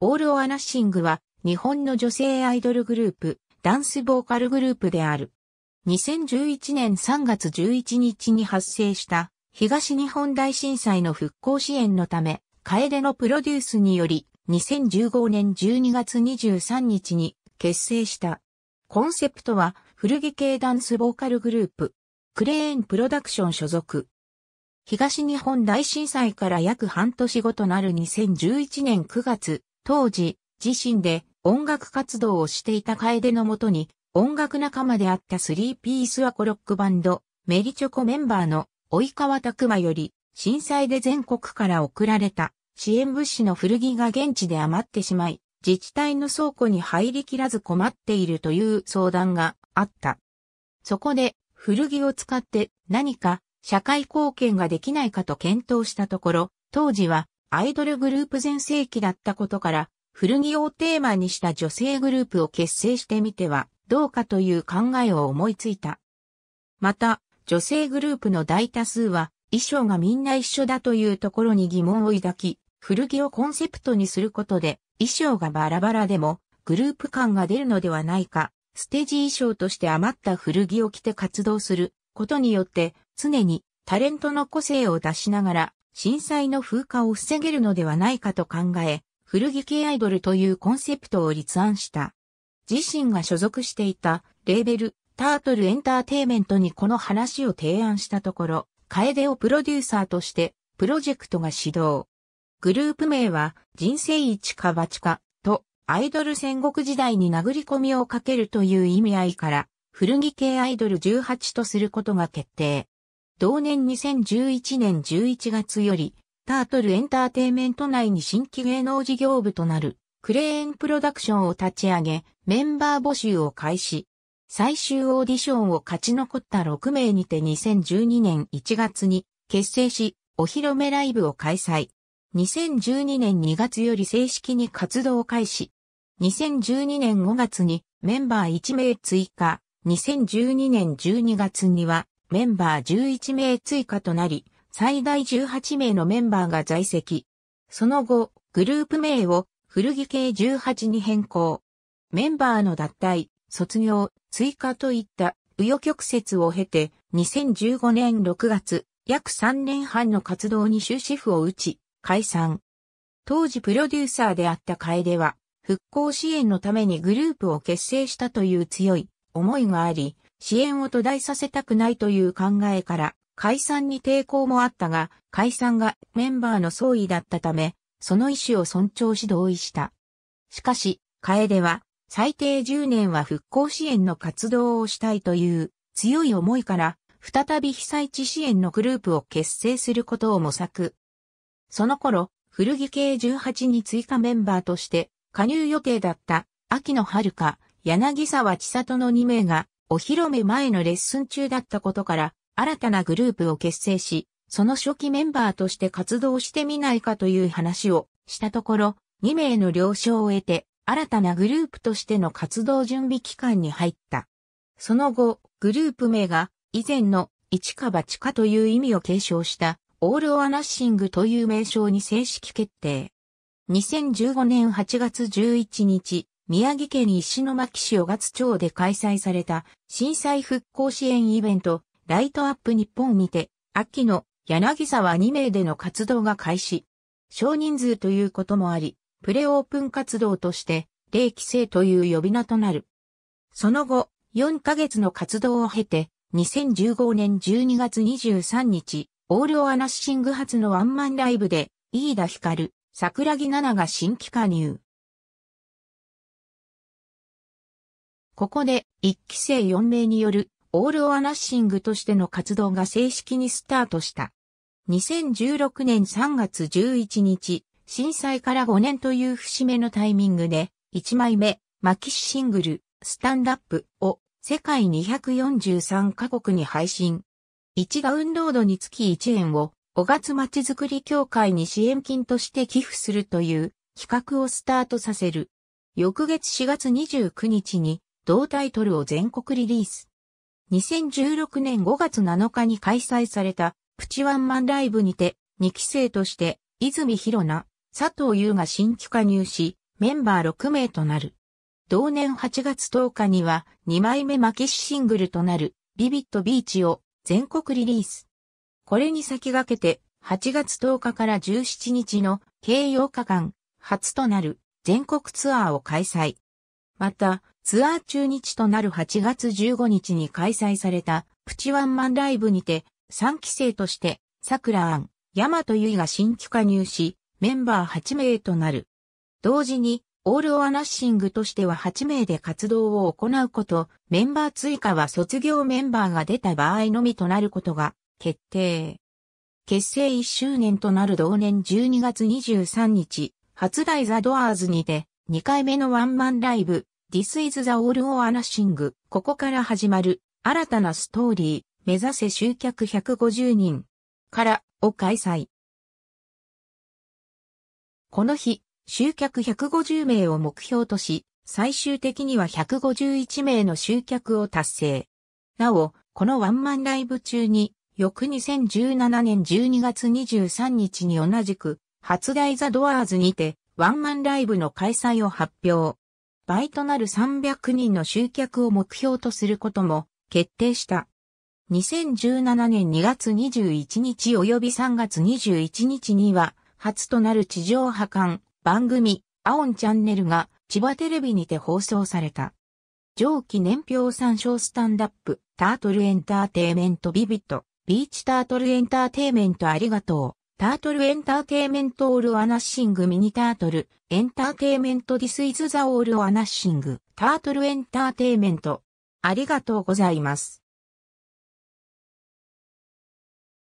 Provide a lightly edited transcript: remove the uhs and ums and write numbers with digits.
オール・オア・ナッシングは日本の女性アイドルグループ、ダンスボーカルグループである。2011年3月11日に発生した東日本大震災の復興支援のため、楓のプロデュースにより2015年12月23日に結成した。コンセプトは古着系ダンスボーカルグループ、クレーンプロダクション所属。東日本大震災から約半年後となる2011年9月、当時、自身で音楽活動をしていた楓のもとに、音楽仲間であった3ピースアコロックバンド、メリチョコメンバーの及川拓馬より、震災で全国から送られた支援物資の古着が現地で余ってしまい、自治体の倉庫に入りきらず困っているという相談があった。そこで、古着を使って何か社会貢献ができないかと検討したところ、当時はアイドルグループ全盛期だったことから、古着をテーマにした女性グループを結成してみてはどうかという考えを思いついた。また、女性グループの大多数は衣装がみんな一緒だというところに疑問を抱き、古着をコンセプトにすることで衣装がバラバラでもグループ感が出るのではないか、ステージ衣装として余った古着を着て活動することによって常にタレントの個性を出しながら震災の風化を防げるのではないかと考え、古着系アイドルというコンセプトを立案した。自身が所属していたレーベルタートルエンターテイメントにこの話を提案したところ、楓をプロデューサーとしてプロジェクトが始動。グループ名は人生一か八かとアイドル戦国時代に殴り込みをかけるという意味合いから古着系アイドル18とすることが決定。同年2011年11月よりタートルエンターテイメント内に新規芸能事業部となるクレーンプロダクションを立ち上げメンバー募集を開始。最終オーディションを勝ち残った6名にて2012年1月に結成しお披露目ライブを開催。2012年2月より正式に活動を開始。2012年5月にメンバー1名追加。2012年12月にはメンバー11名追加となり、最大18名のメンバーが在籍。その後、グループ名を古着系18に変更。メンバーの脱退、卒業、追加といった紆余曲折を経て、2015年6月、約3年半の活動に終止符を打ち、解散。当時プロデューサーであった楓は、復興支援のためにグループを結成したという強い思いがあり、支援を途絶えさせたくないという考えから、解散に抵抗もあったが、解散がメンバーの総意だったため、その意思を尊重し同意した。しかし、楓は、最低10年は復興支援の活動をしたいという強い思いから、再び被災地支援のグループを結成することを模索。その頃、古着系18に追加メンバーとして加入予定だった秋野遥香、柳沢千里の2名がお披露目前のレッスン中だったことから新たなグループを結成し、その初期メンバーとして活動してみないかという話をしたところ、2名の了承を得て新たなグループとしての活動準備期間に入った。その後、グループ名が以前の一か八かという意味を継承した。オール・オア・ナッシングという名称に正式決定。2015年8月11日、宮城県石巻市雄勝町で開催された震災復興支援イベント、ライトアップ日本にて、秋野、柳沢2名での活動が開始。少人数ということもあり、プレオープン活動として、0期生という呼び名となる。その後、4ヶ月の活動を経て、2015年12月23日、オール・オア・ナッシング初のワンマンライブで、飯田光、桜木奈々が新規加入。ここで、1期生4名による、オール・オア・ナッシングとしての活動が正式にスタートした。2016年3月11日、震災から5年という節目のタイミングで、1枚目、マキシシングル、Stand up! を、世界243カ国に配信。1ダウンロードにつき1円を、雄勝まちづくり協会に支援金として寄付するという企画をスタートさせる。翌月4月29日に、同タイトルを全国リリース。2016年5月7日に開催された、プチワンマンライブにて、2期生として、泉博奈、佐藤優が新規加入し、メンバー6名となる。同年8月10日には2枚目マキシシングルとなるビビットビーチを全国リリース。これに先駆けて8月10日から17日の計8日間初となる全国ツアーを開催。またツアー中日となる8月15日に開催されたプチワンマンライブにて3期生としてさくらあん、大和由衣が新規加入しメンバー8名となる。同時にオール・オア・ナッシングとしては8名で活動を行うこと、メンバー追加は卒業メンバーが出た場合のみとなることが決定。結成1周年となる同年12月23日、初台ザ・ドアーズにて2回目のワンマンライブ、This is the All or Nothing、ここから始まる新たなストーリー、目指せ集客150人からを開催。この日、集客150名を目標とし、最終的には151名の集客を達成。なお、このワンマンライブ中に、翌2017年12月23日に同じく、初台ザ・ドアーズにて、ワンマンライブの開催を発表。倍となる300人の集客を目標とすることも決定した。2017年2月21日及び3月21日には、初となる地上波間、番組、アオンチャンネルが千葉テレビにて放送された。上記年表参照スタンダップ、タートルエンターテイメントビビット、ビーチタートルエンターテイメントありがとう、タートルエンターテイメントオールアナッシングミニタートル、エンターテイメントディスイズザオールアナッシング、タートルエンターテイメント。ありがとうございます。